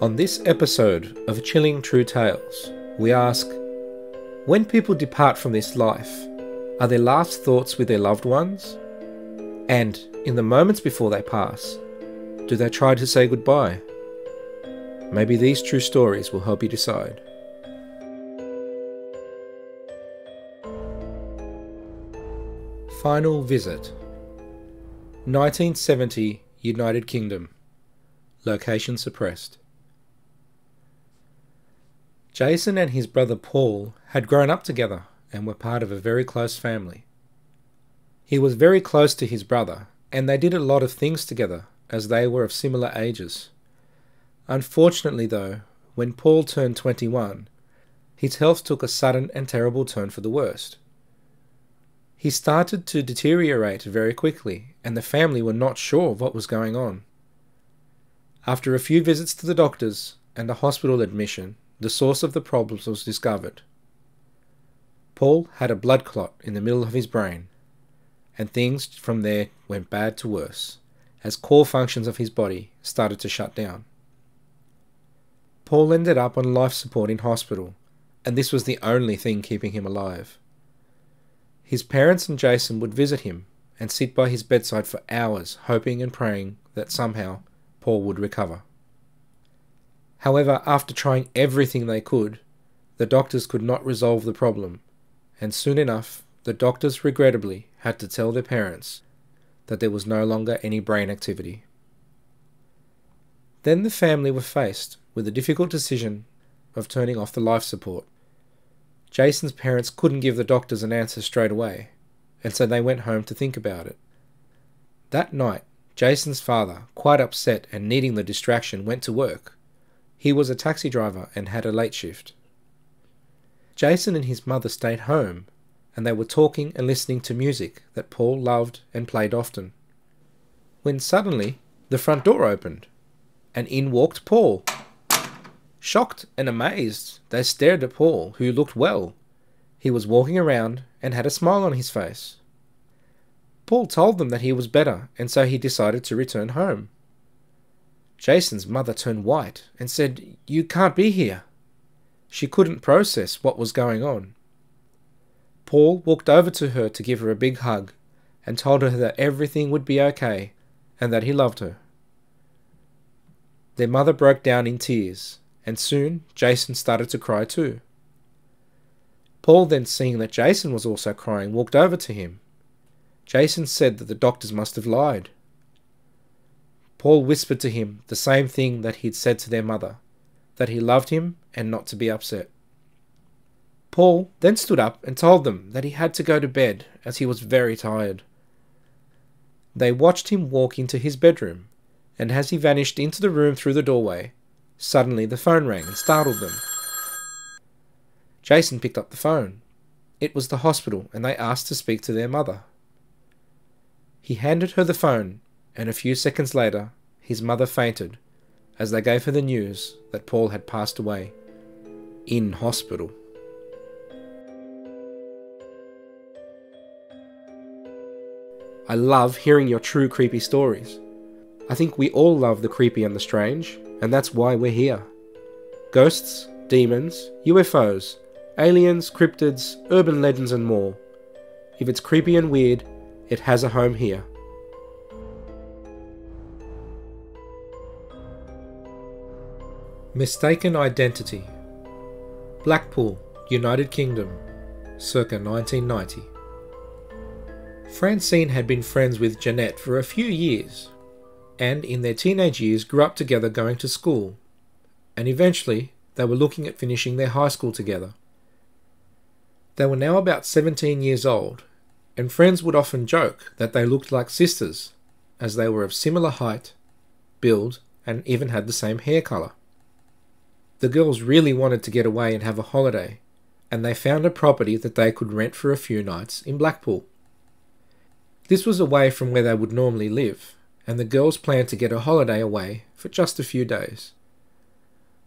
On this episode of Chilling True Tales, we ask, when people depart from this life, are their last thoughts with their loved ones? And in the moments before they pass, do they try to say goodbye? Maybe these true stories will help you decide. Final visit. 1970, United Kingdom. Location suppressed. Jason and his brother Paul had grown up together and were part of a very close family. He was very close to his brother, and they did a lot of things together, as they were of similar ages. Unfortunately though, when Paul turned 21, his health took a sudden and terrible turn for the worst. He started to deteriorate very quickly, and the family were not sure what was going on. After a few visits to the doctors and a hospital admission, the source of the problems was discovered. Paul had a blood clot in the middle of his brain, and things from there went bad to worse, as core functions of his body started to shut down. Paul ended up on life support in hospital, and this was the only thing keeping him alive. His parents and Jason would visit him and sit by his bedside for hours, hoping and praying that somehow Paul would recover. However, after trying everything they could, the doctors could not resolve the problem, and soon enough, the doctors regrettably had to tell their parents that there was no longer any brain activity. Then the family were faced with the difficult decision of turning off the life support. Jason's parents couldn't give the doctors an answer straight away, and so they went home to think about it. That night, Jason's father, quite upset and needing the distraction, went to work. He was a taxi driver and had a late shift. Jason and his mother stayed home, and they were talking and listening to music that Paul loved and played often. When suddenly, the front door opened, and in walked Paul. Shocked and amazed, they stared at Paul, who looked well. He was walking around and had a smile on his face. Paul told them that he was better, and so he decided to return home. Jason's mother turned white and said, "You can't be here." She couldn't process what was going on. Paul walked over to her to give her a big hug and told her that everything would be okay and that he loved her. Their mother broke down in tears, and soon Jason started to cry too. Paul, then seeing that Jason was also crying, walked over to him. Jason said that the doctors must have lied. Paul whispered to him the same thing that he'd said to their mother, that he loved him and not to be upset. Paul then stood up and told them that he had to go to bed as he was very tired. They watched him walk into his bedroom, and as he vanished into the room through the doorway, suddenly the phone rang and startled them. Jason picked up the phone. It was the hospital, and they asked to speak to their mother. He handed her the phone, and a few seconds later, his mother fainted as they gave her the news that Paul had passed away in hospital. I love hearing your true creepy stories. I think we all love the creepy and the strange, and that's why we're here. Ghosts, demons, UFOs, aliens, cryptids, urban legends and more. If it's creepy and weird, it has a home here. Mistaken identity. Blackpool, United Kingdom, circa 1990. Francine had been friends with Jeanette for a few years, and in their teenage years grew up together going to school, and eventually they were looking at finishing their high school together. They were now about 17 years old, and friends would often joke that they looked like sisters, as they were of similar height, build, and even had the same hair colour. The girls really wanted to get away and have a holiday, and they found a property that they could rent for a few nights in Blackpool. This was away from where they would normally live, and the girls planned to get a holiday away for just a few days.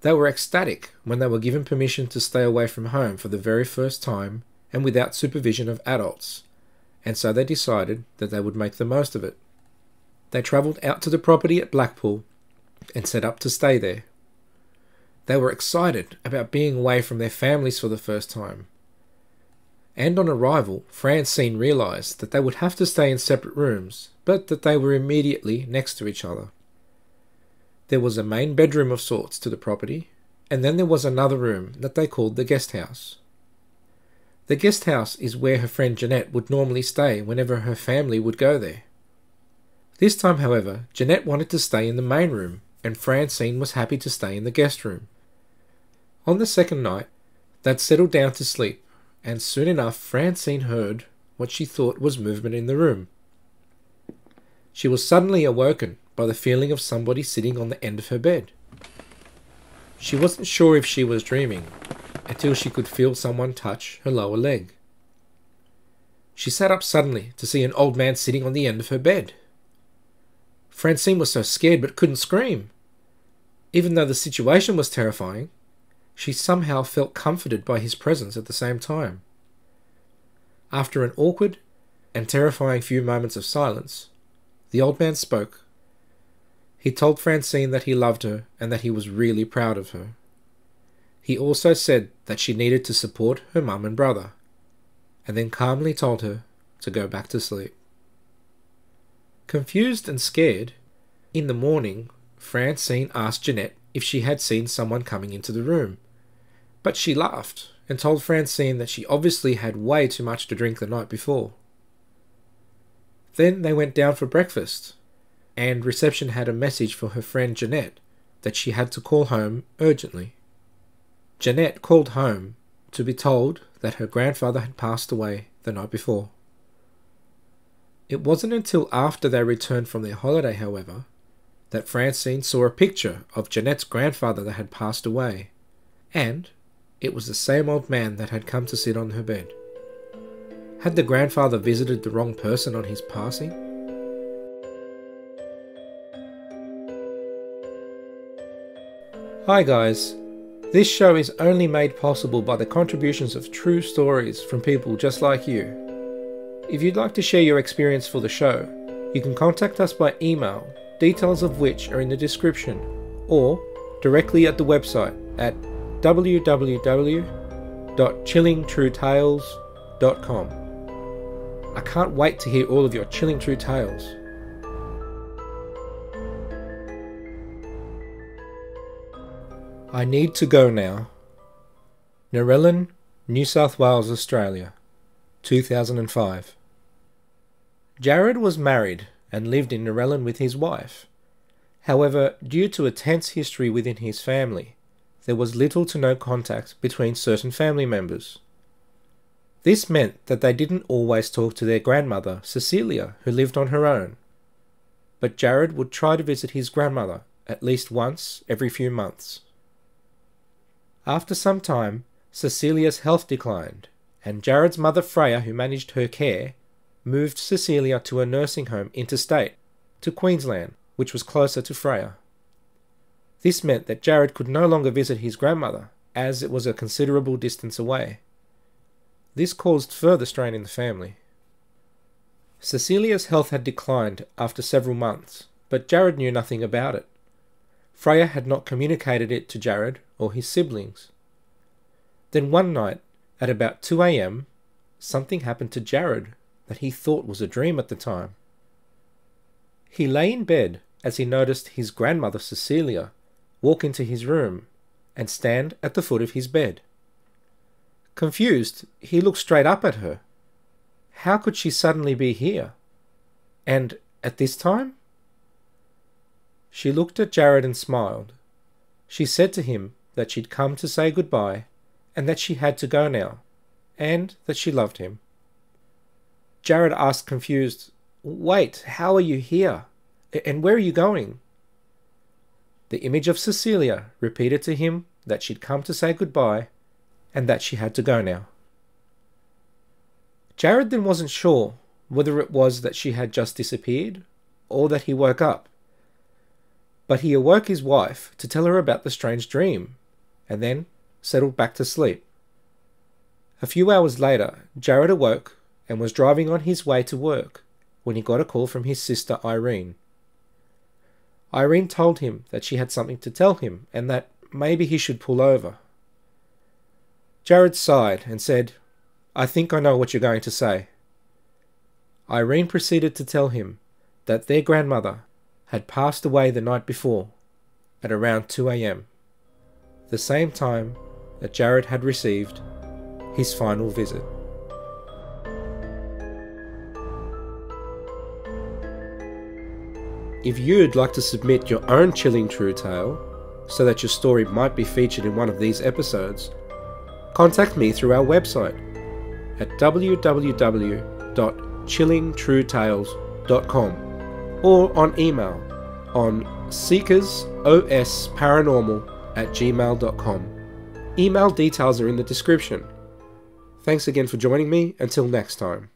They were ecstatic when they were given permission to stay away from home for the very first time and without supervision of adults, and so they decided that they would make the most of it. They travelled out to the property at Blackpool and set up to stay there. They were excited about being away from their families for the first time. And on arrival, Francine realised that they would have to stay in separate rooms, but that they were immediately next to each other. There was a main bedroom of sorts to the property, and then there was another room that they called the guest house. The guest house is where her friend Jeanette would normally stay whenever her family would go there. This time, however, Jeanette wanted to stay in the main room, and Francine was happy to stay in the guest room. On the second night, they'd settled down to sleep, and soon enough Francine heard what she thought was movement in the room. She was suddenly awoken by the feeling of somebody sitting on the end of her bed. She wasn't sure if she was dreaming, until she could feel someone touch her lower leg. She sat up suddenly to see an old man sitting on the end of her bed. Francine was so scared but couldn't scream. Even though the situation was terrifying, she somehow felt comforted by his presence at the same time. After an awkward and terrifying few moments of silence, the old man spoke. He told Francine that he loved her and that he was really proud of her. He also said that she needed to support her mum and brother, and then calmly told her to go back to sleep. Confused and scared, in the morning, Francine asked Jeanette if she had seen someone coming into the room. But she laughed and told Francine that she obviously had way too much to drink the night before. Then they went down for breakfast, and reception had a message for her friend Jeanette that she had to call home urgently. Jeanette called home to be told that her grandfather had passed away the night before. It wasn't until after they returned from their holiday, however, that Francine saw a picture of Jeanette's grandfather that had passed away, and it was the same old man that had come to sit on her bed. Had the grandfather visited the wrong person on his passing? Hi guys! This show is only made possible by the contributions of true stories from people just like you. If you'd like to share your experience for the show, you can contact us by email, details of which are in the description, or directly at the website at www.chillingtruetales.com. I can't wait to hear all of your Chilling True Tales. I Need to Go Now. Narellan, New South Wales, Australia, 2005. Jared was married and lived in Narellan with his wife. However, due to a tense history within his family, there was little to no contact between certain family members. This meant that they didn't always talk to their grandmother, Cecilia, who lived on her own. But Jared would try to visit his grandmother at least once every few months. After some time, Cecilia's health declined, and Jared's mother Freya, who managed her care, moved Cecilia to a nursing home interstate, to Queensland, which was closer to Freya. This meant that Jared could no longer visit his grandmother, as it was a considerable distance away. This caused further strain in the family. Cecilia's health had declined after several months, but Jared knew nothing about it. Freya had not communicated it to Jared or his siblings. Then one night, at about 2 a.m, something happened to Jared that he thought was a dream at the time. He lay in bed as he noticed his grandmother Cecilia walk into his room and stand at the foot of his bed. Confused, he looked straight up at her. How could she suddenly be here? And at this time? She looked at Jared and smiled. She said to him that she'd come to say goodbye and that she had to go now, and that she loved him. Jared asked, confused, "Wait, how are you here? And where are you going?" The image of Cecilia repeated to him that she'd come to say goodbye and that she had to go now. Jared then wasn't sure whether it was that she had just disappeared or that he woke up. But he awoke his wife to tell her about the strange dream, and then settled back to sleep. A few hours later, Jared awoke and was driving on his way to work when he got a call from his sister Irene. Irene told him that she had something to tell him and that maybe he should pull over. Jared sighed and said, "I think I know what you're going to say." Irene proceeded to tell him that their grandmother had passed away the night before at around 2 AM, the same time that Jared had received his final visit. If you'd like to submit your own chilling true tale so that your story might be featured in one of these episodes, contact me through our website at www.chillingtruetales.com or on email on seekersosparanormal@gmail.com. Email details are in the description. Thanks again for joining me. Until next time.